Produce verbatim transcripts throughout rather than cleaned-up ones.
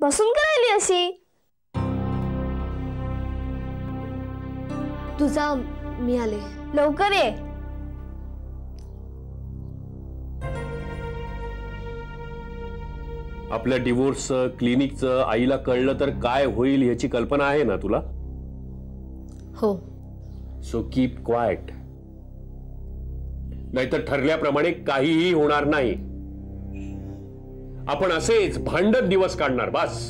बसून करायली अशी तुझा मी आले लवकर ये आपल्या डिवोर्सचं क्लिनिकचं आईला कळलं तर काय होईल याची कल्पना आहे ना तुला हो सो कीप क्वाइट नाहीतर ठरल्याप्रमाणे काहीही होणार नाही आपण असेच भांडण दिवस काढणार बस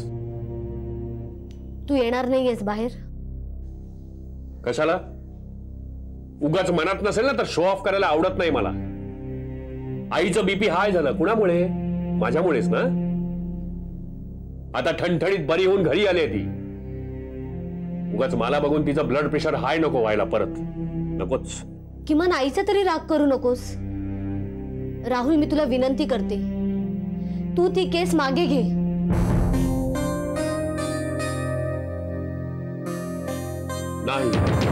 तू येणार नाहीयेस बाहेर कशाला उगाच मनात नसेल ना तर शो ऑफ करायला आवडत नाही मला आईचं बीपी हाय झालं कुणामुळे माझ्यामुळेच ना आता ठणठणीत बरी होऊन घरी आली ती उगाच मला बघून तिचा ब्लड प्रेशर हाय नको व्हायला परत नकोच किमान आईचा तरी राग करू नकोस राहुल मी तुला विनंती करते तू ती केस मागे घे नाही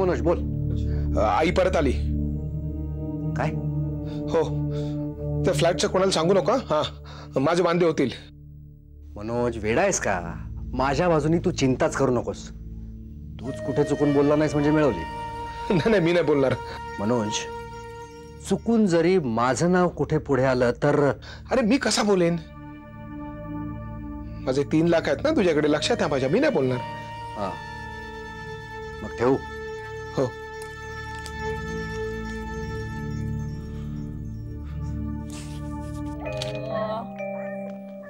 मनोज बोल आई परत आली काय हो त्या फ्लॅटचं कोणाला सांगू नका हां माझे बांधे होतील मनोज वेडा आहेस का माझ्या बाजूनी तू चिंताच करू नकोस तूच कुठे चुकून बोलला नाहीस म्हणजे मिळवली नाही नाही मी नाही बोलणार मनोज चुकून जरी माझं नाव कुठे पुढे आलं तर अरे मी कसा बोलेन माझे तीन लाख आहेत ना तुझ्याकडे लक्षात आहे माझ्या मी नाही बोलणार हां मग ठेवू हो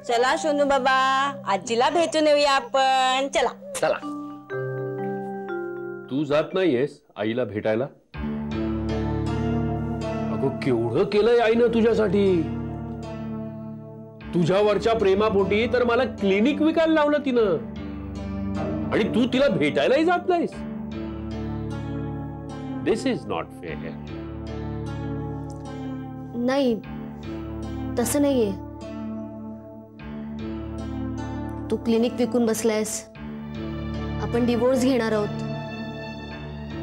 चला सोनू बाबा आजीला भेटून येऊया आपण चला चला तू जात नाहीयेस आईला भेटायला अगं केवढं केलंय आईनं तुझ्यासाठी तुझ्यावरच्या प्रेमापोटी तर मला क्लिनिक विकायला लावलं तिनं आणि तू तिला भेटायलाही जात नाहीस This is not fair. नहीं, तसं नाहीये. तू क्लिनिक विकून बसलायस. आपण डिवोर्स घेणार आहोत.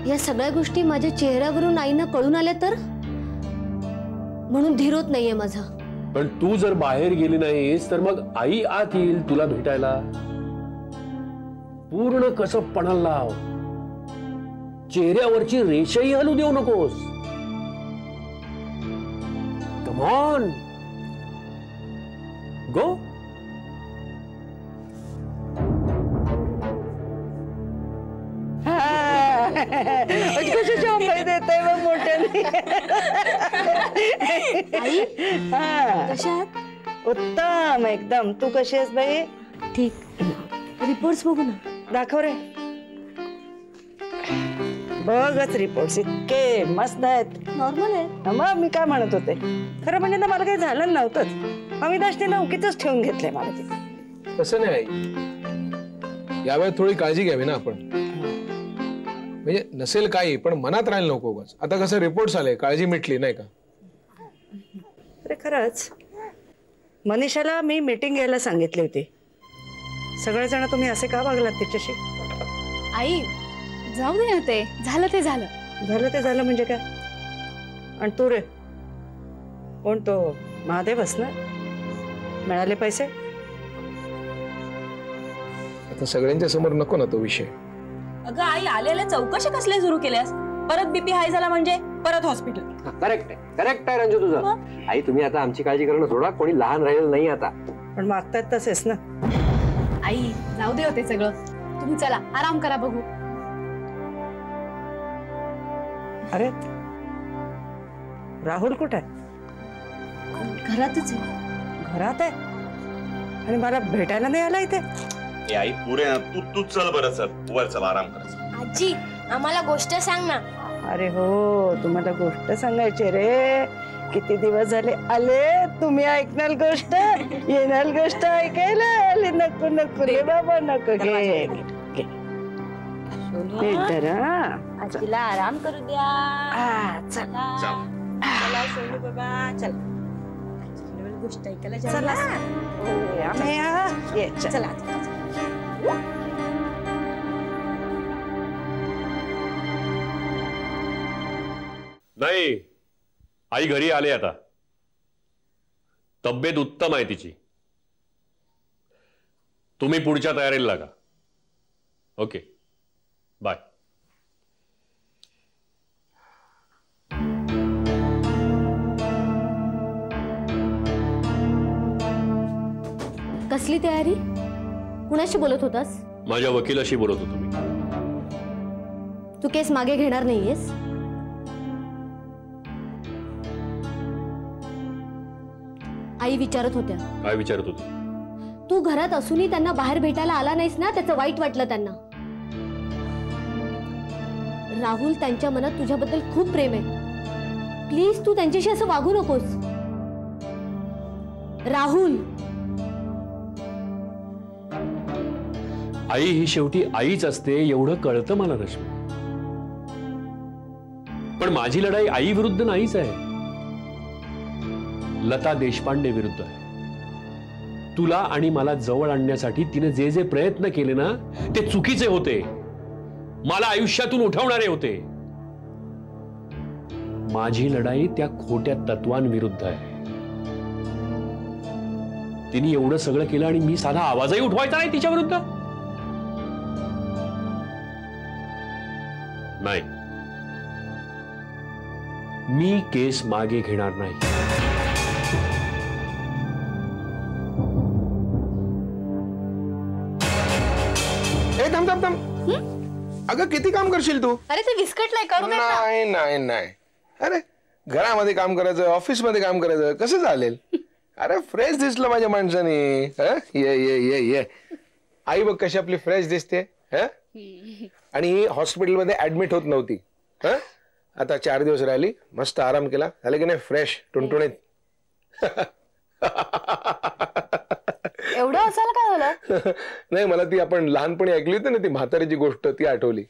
या सगळ्या गोष्टी माझ्या चेहऱ्यावरून आईना कळून आल्या तर म्हणून धीरोत नाहीये माझा. पण तू जर बाहेर गेली नाहीस तर मग आई आत येईल तुला भेटायला. पूर्ण कसं पणाला लाव. चेहऱ्यावरची रेषाही हलू देऊ नकोस कम ऑन गो उत्तम एकदम तू कशी आहेस बाई ठीक रिपोर्ट्स बघू ना दाखव रे बघच रिपोर्ट्स इतके मस्त आहेत नॉर्मल आहे मग मी काय म्हणत होते खरं म्हणजे ना मला काही झालं नव्हतंच अविनाश तिला उगीच ठेवून घेतलंय मला ते तसं नाही यावेळेस थोडी काळजी घ्यावी ना आपण म्हणजे नसेल काही पण मनात राहील नको उगाच आता कसं रिपोर्ट्स आले काळजी मिटली नाही का अरे खरंच मनीषाला मी मीटिंग घ्यायला सांगितली होती सगळेजण तुम्ही असे का वागलात तिच्याशी आई जाऊ दे होते झालं ते झालं झालं ते झालं म्हणजे काय आणि तू रे कोण तो महादेव असणार मिळाले पैसे आता सगळ्यांच्या समोर नको ना तो विषय अगं आई आलेल्या चौकशी कसले सुरू केल्यास परत बीपी हाय झाला म्हणजे परत हॉस्पिटल करेक्ट आहे करेक्ट आहे रंजू तुझं आई तुम्ही आता आमची काळजी करणं सोडा कोणी लहान राहिलं नाही आता पण मागतात तसेच ना आई जाऊ दे होते सगळं तुम्ही चला आराम करा बघू अरे राहुल कुठे घरातच आहे घरात आहे आणि मला भेटायला नाही आला इथे ए आई पुरे तू तू चल बरं चल वर चल आराम कर आजी आम्हाला गोष्ट सांग ना अरे हो तुम्हाला गोष्ट सांगायची रे किती दिवस झाले आले तुम्ही ऐकणार गोष्ट येणार गोष्ट ऐकायला आले नको नको रे बाबा नको घे आजीला आराम करू द्या चल चला सोनू बाबा चल गोष्ट ऐकायला चला ये चला नाही आई घरी आले आता तब्येत उत्तम आहे तिची तुम्ही पुढच्या तयारीला लागा ओके बाय कसली तयारी कुणाशी बोलत होतास माझ्या वकिलाशी बोलत होतो मी तू केस मागे घेणार नाहीयेस आई विचारत होत्या काय विचारत होती तू घरात असूनही त्यांना बाहेर भेटायला आला नाहीस ना त्याचं वाईट वाटलं त्यांना राहुल त्यांच्या मनात तुझ्याबद्दल खूप प्रेम आहे प्लीज तू त्यांच्याशी असं वागू नकोस राहुल आई ही शेवटी आईच असते एवढं कळतं मला रश्मी पण माझी लढाई आई विरुद्ध नाहीच आहे लता देशपांडे विरुद्ध आहे तुला आणि मला जवळ आणण्यासाठी तिने जे जे प्रयत्न केले ना ते चुकीचे होते मला आयुष्यातून उठवणारे होते माझी लढाई त्या खोट्या तत्वांविरुद्ध आहे तिने एवढं सगळं केलं आणि मी साधा आवाजही उठवायचा नाही तिच्या विरुद्ध नाही मी केस मागे घेणार नाही अगं किती काम करशील तू अरे ते विस्कटलाय करू दे नाही नाही नाही अरे घरामध्ये काम करायचं ऑफिस मध्ये काम करायचं कसं चालेल अरे फ्रेश दिसलं माझ्या माणसाने ये ये ये ये आई बघ कशी आपली फ्रेश दिसते आणि हॉस्पिटल मध्ये ऍडमिट होत नव्हती आता चार दिवस राहिली मस्त आराम केला झालं की नाही फ्रेश टुणटुणीत एवढं असायला काय झालं नाही मला ती आपण लहानपणी ऐकली होती ना ती म्हातारीची गोष्ट ती आठवली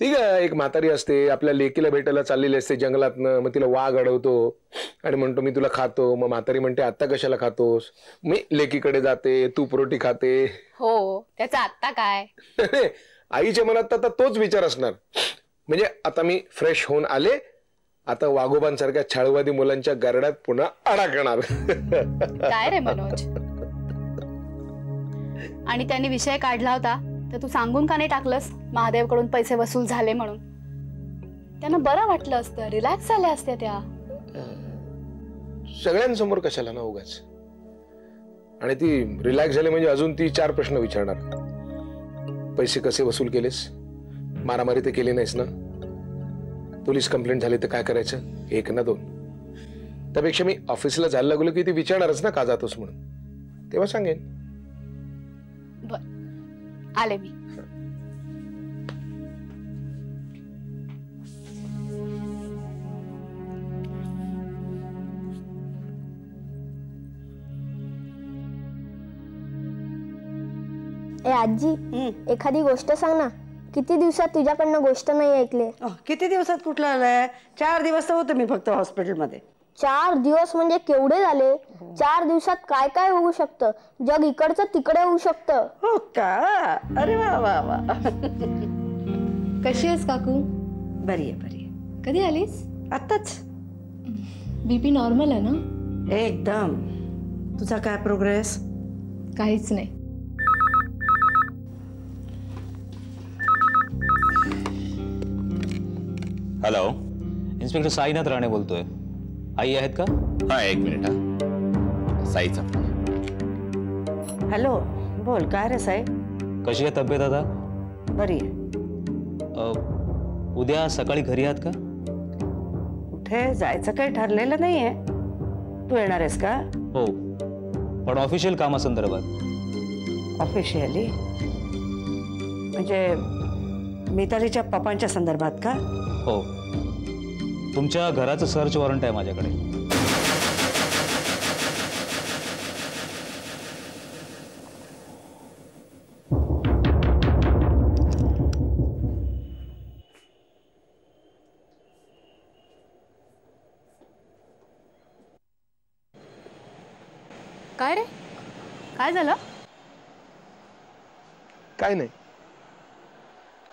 ठीक आहे एक म्हातारी असते आपल्या लेकीला भेटायला चाललेली असते जंगलातनं मग तिला वाघ अडवतो आणि म्हणतो मी तुला खातो मग म्हातारी म्हणते आता कशाला खातोस मी लेकीकडे जाते तू रोटी खाते हो त्याचा आत्ता काय आईच्या मनात आता तोच विचार असणार म्हणजे आता मी फ्रेश होऊन आले आता वाघोबांसारख्या छळवादी मुलांच्या गारड्यात पुन्हा अडकणार काय रे मनोज आणि त्यांनी विषय काढला होता तर तू सांगून का नाही टाकलंस महादेव कडून पैसे वसूल झाले म्हणून त्यांना बरं वाटलं असतं रिलॅक्स झाल्या असत्या त्या सगळ्यांसमोर कशाला ना उगाच आणि ती रिलॅक्स झाली म्हणजे अजून ती चार प्रश्न विचारणार पैसे कसे वसूल केलेस मारामारी ते केली नाहीस ना पोलीस कंप्लेंट झाली तर काय करायचं एक ना दोन त्यापेक्षा मी ऑफिसला जायला लागलो की ती विचारणारच ना का जातोस म्हणून तेव्हा सांगेन आले मी ए आजी एखादी गोष्ट सांग ना किती दिवसात तुझ्याकडनं गोष्ट नाही ऐकले किती दिवसात कुठलं आलंय चार दिवस होते मी फक्त हॉस्पिटलमध्ये चार दिवस म्हणजे केवढे झाले चार दिवसात काय काय होऊ शकतं जग इकडचं तिकडे होऊ शकतं हो का अरे वा वा वा कशी आहेस काकू बरी आहे बरी आहे कधी आलीस आताच बीपी नॉर्मल आहे ना एकदम तुझा काय प्रोग्रेस काहीच नाही हॅलो इन्स्पेक्टर साईनाथ राणे बोलतोय आई आहेत का हाँ एक मिनिट हाँ साई हॅलो बोल काय रे साई कशी आहे तब्येत आता बरी आहे उद्या सकाळी घरी आहात का कुठे जायचं काही ठरलेलं नाहीये तू येणार आहेस का हो पण ऑफिशियल कामासंदर्भात ऑफिशियली म्हणजे मितालीच्या पप्पांच्या संदर्भात का हो तुमच्या घराचं सर्च वॉरंट आहे माझ्याकडे. काय रे, काय झालं? काय नाही.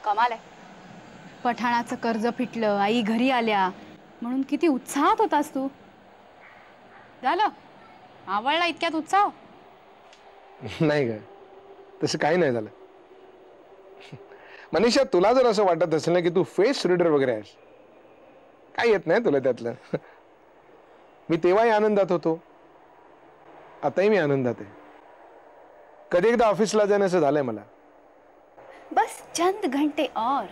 कमाल आहे, पठाणाचं कर्ज फिटलं, आई घरी आल्या म्हणून किती उत्साहात होतास तू. झालं आवडला इतक्यात उत्साह? नाही ग, तसं काही नाही झालं. मनीषा, तुला जर असं वाटत असेल ना की तू फेस रिडर वगैरे आहेस, काय येत नाही तुला त्यातलं. मी तेव्हाही आनंदात होतो, आताही मी आनंदात आहे. कधी एकदा ऑफिसला जाणे असं झालंय मला. बस चंद घंटे और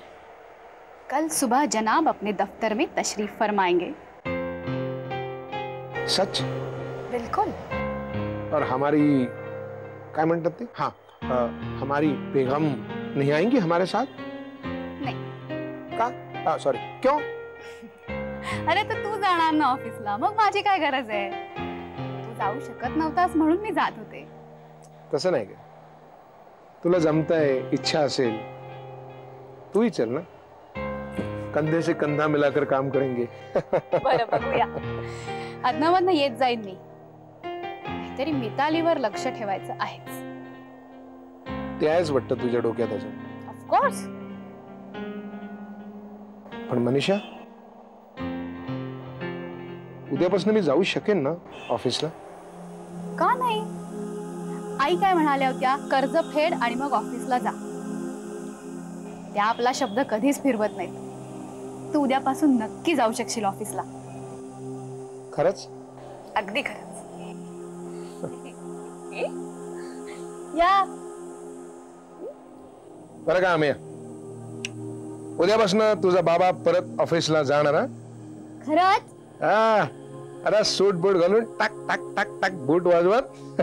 कल सुबह जनाब अपने दफ्तर में तशरीफ फरमाएंगे. सच? बिल्कुल. और हमारी काय म्हणतात ते, हाँ, आ, हमारी बेगम नहीं आएंगी हमारे साथ? नहीं. का? सॉरी, क्यों? अरे तो तू जाणार ना ऑफिसला, मग माझी काय गरज आहे? तू जाऊ शकत नव्हतास म्हणून मी जात होते. तसं नाही का, तुला जमतंय, इच्छा असेल तूही चल ना, कंधे से कंधा मिलाकर काम करेंगे. बरं बघूया, अधनामधनं येत जाईन मी. तरी मितालीवर लक्ष ठेवायचं आहेच. ते आहेच वाटतं तुझ्या डोक्यात अजून. Of course. पण मनीषा, उद्यापासून मी जाऊ शकेन ना ऑफिसला? का नाही? आई काय म्हणाल्या होत्या, कर्ज फेड आणि मग ऑफिसला जा. त्या आपला शब्द कधीच फिरवत नाहीत. तू उद्यापासून नक्की जाऊ शकशील ऑफिसला. खरंच? अगदी खरंच. या बरं का आम्ही, उद्यापासून तुझा बाबा परत ऑफिसला जाणार. खरंच? हा, अरे सूट बूट घालून टाक टाक टाक टाक बूट वाजवत.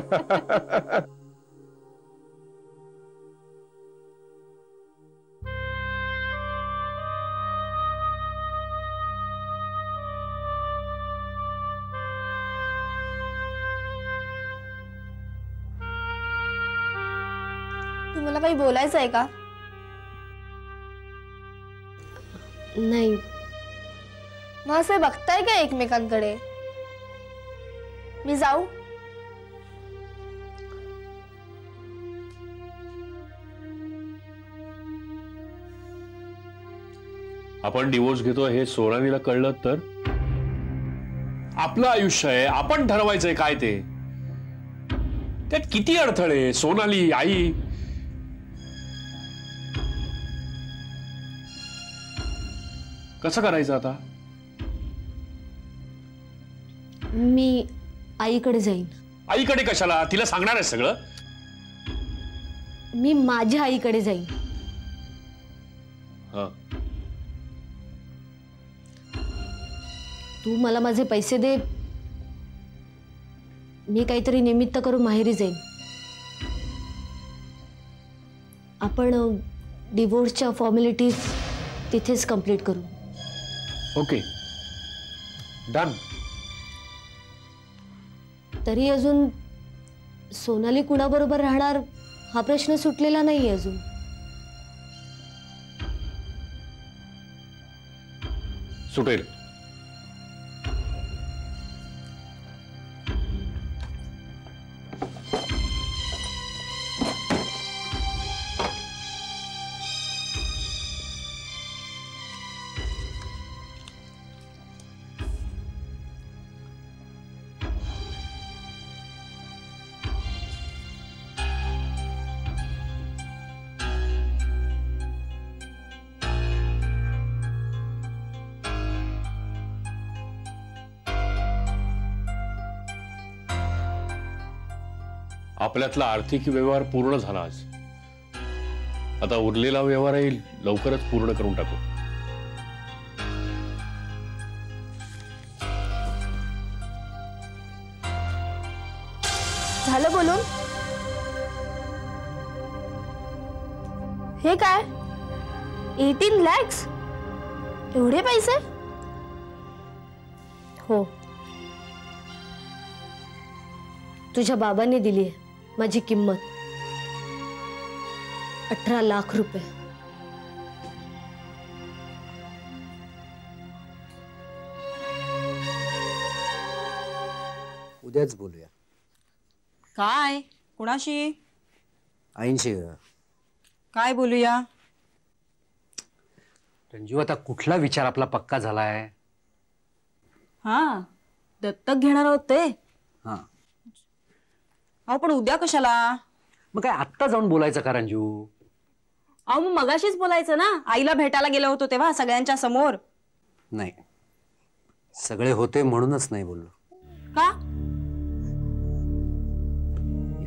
तुम्हाला काही बोलायचं आहे का? नाही. मग असे बघताय का एकमेकांकडे? मी जाऊ? आपण डिवोर्स घेतोय हे सोनालीला कळलं तर? आपलं आयुष्य आहे, आपण ठरवायचंय काय ते. त्यात किती अडथळे, सोनाली, आई. कसं करायचं आता? मी आईकडे जाईन. आईकडे कशाला, तिला सांगणार आहे सगळं. मी माझ्या आईकडे जाईन. तू मला माझे पैसे दे, मी काहीतरी निमित्त करून माहेरी जाईन. आपण डिवोर्सच्या फॉर्मॅलिटीज तिथेच कंप्लीट करू. Okay, done. तरी अजून सोनाली कुणाबरोबर राहणार हा प्रश्न सुटलेला नाही अजून. सुटेल. आपल्यातला आर्थिक व्यवहार पूर्ण झाला आज. आता उरलेला व्यवहार येईल लवकरच पूर्ण करून टाकू. झालं बोलून? हे काय एटीन लॅक्स, एवढे पैसे? हो, तुझ्या बाबाने दिली आहे माझी किंमत अठरा लाख रुपये. उद्याच बोलूया. काय कुणाशी? आईंशी. काय बोलूया? रंजू आता कुठला विचार आपला पक्का झालाय? हा, दत्तक घेणार होते. हा अहो पण उद्या कशाला? मग काय आत्ता जाऊन बोलायचं का रंजू? अहो मग मगाशीच बोलायचं ना, आईला भेटायला गेलो होतो तेव्हा सगळ्यांच्या समोर. नाही, सगळे होते म्हणूनच नाही बोललो. का?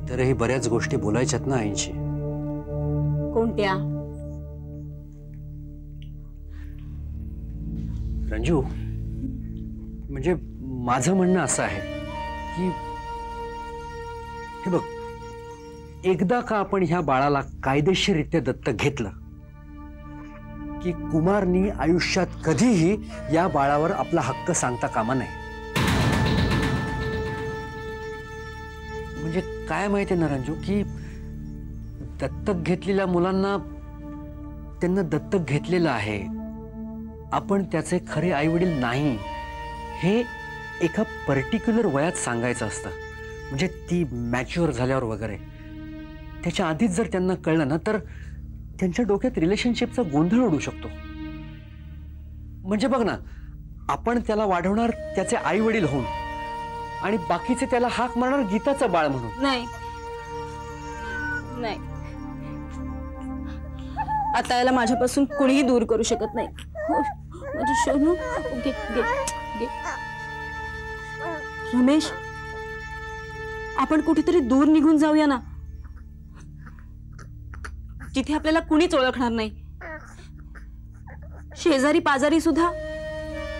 इतरही बऱ्याच गोष्टी बोलायच्यात ना आईंशी. कोणत्या? रंजू म्हणजे माझं म्हणणं असं आहे की हे बघ, एकदा का आपण ह्या बाळाला कायदेशीररित्या दत्तक घेतलं की कुमारनी आयुष्यात कधीही या बाळावर आपला हक्क सांगता कामा नाही. म्हणजे काय माहिती ना रंजू, की दत्तक घेतलेल्या मुलांना त्यांना दत्तक घेतलेलं आहे, आपण त्याचे खरे आईवडील नाही हे एका पर्टिक्युलर वयात सांगायचं असतं. म्हणजे ती मॅच्युअर झाल्यावर वगैरे, त्याच्या आधीच जर त्यांना कळलं ना तर त्यांच्या डोक्यात रिलेशनशिपचा गोंधळ उडू शकतो. म्हणजे बघ ना, आपण त्याला वाढवणार त्याचे आई वडील होऊन आणि बाकीचे त्याला हाक मारणार गीताचं बाळ म्हणून. नाही नाही, आता याला माझ्यापासून कुणीही दूर करू शकत नाही. माझी शोधू गे गे रमेश, आपण कुठेतरी दूर निघून जाऊया ना, जिथे आपल्याला कुणीच ओळखणार नाही. शेजारी पाजारी सुद्धा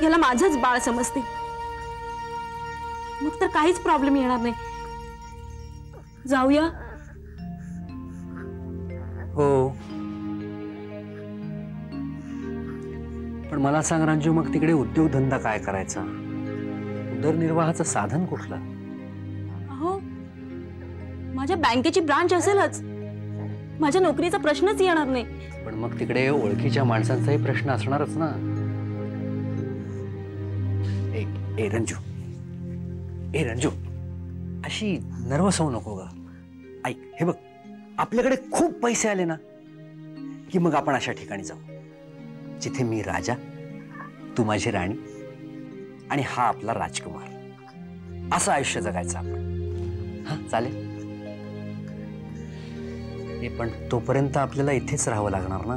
याला माझंच बाळ समजते, मग तर काहीच प्रॉब्लेम येणार नाही. जाऊया? हो, पण मला सांग रंजू, मग तिकडे उद्योगधंदा काय करायचा? उदरनिर्वाहाचं साधन कुठलं? अहो माझ्या बँकेची ब्रांच असेलच, माझ्या नोकरीचा प्रश्नच येणार नाही. पण मग तिकडे ओळखीच्या माणसांचाही प्रश्न असणारच ना. एक ए रंजू, ए रंजू, अशी नर्वस होऊ नको ग. ऐक, हे बघ, आपल्याकडे खूप पैसे आले ना की मग आपण अशा ठिकाणी जाऊ जिथे मी राजा, तू माझी राणी आणि हा आपला राजकुमार, असं आयुष्य जगायचं आपण. हा चालेल, पण तोपर्यंत आपल्याला इथेच राहावं लागणार ना.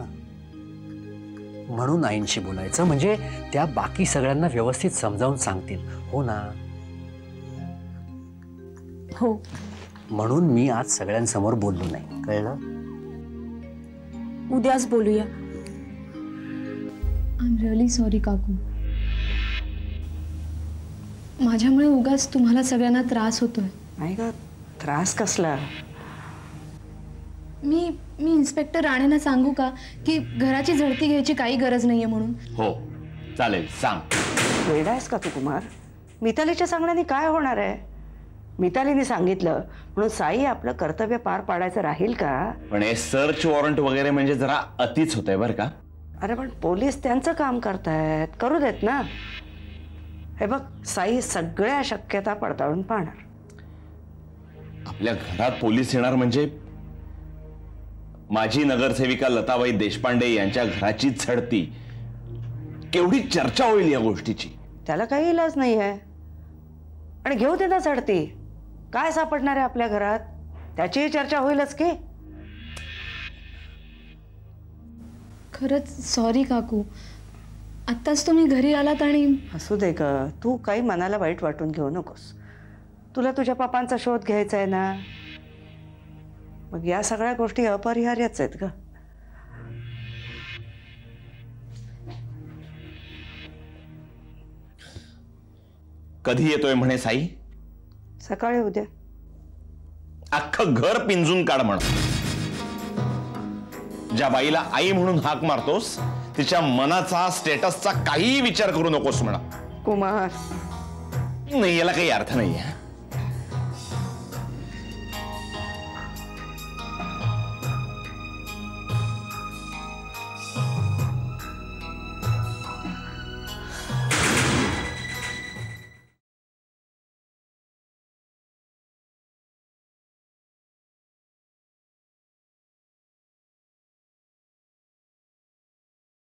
म्हणून आईंशी बोलायचं, म्हणजे त्या बाकी सगळ्यांना व्यवस्थित समजावून सांगतील. हो ना? हो, म्हणून मी आज सगळ्यांसमोर बोललो नाही, कळलं? उद्याच बोलूया. आय एम रिअली सॉरी काकू, माझ्यामुळे उगाच तुम्हाला सगळ्यांना त्रास होतोय. नाही का, त्रास कसला? मी मी इन्स्पेक्टर राणेंना सांगू का की घराची झडती घ्यायची काही गरज नाहीये म्हणून? हो चालेल, सांग. वेडा आहेस का तू कुमार? मितालीच्या सांगण्याने काय होणार आहे? मितालीने सांगितलं म्हणून साई आपलं कर्तव्य पार पाडायचं राहील का? पण हे सर्च वॉरंट वगैरे म्हणजे जरा अतिच होतंय बरं का. अरे पण पोलीस त्यांचं काम करतायत, करू देत ना. हे बघ, साई सगळ्या शक्यता पडताळून पाहणार. आपल्या घरात पोलीस येणार म्हणजे माझी नगरसेविका लताबाई देशपांडे यांच्या घराची झडती, केवढी चर्चा होईल या गोष्टीची. त्याला काही इलाज नाही आहे, आणि घेऊ दे ना झडती. काय सापडणार आहे आपल्या घरात, त्याचीही चर्चा होईलच की. खरंच सॉरी काकू, आत्ताच तुम्ही घरी आलात आणि... असू दे ग, तू काही मनाला वाईट वाटून घेऊ नकोस. तुला तुझ्या पापांचा शोध घ्यायचा आहे ना, मग या सगळ्या गोष्टी अपरिहार्यच आहेत का? कधी येतोय म्हणे साई? सकाळी उद्या. अख्खं घर पिंजून काढ म्हण. ज्या बाईला आई म्हणून हाक मारतोस तिच्या मनाचा, स्टेटसचा काही विचार करू नकोस म्हणा. कुमार, नहीं, अलग का ही अर्थ नहीं है।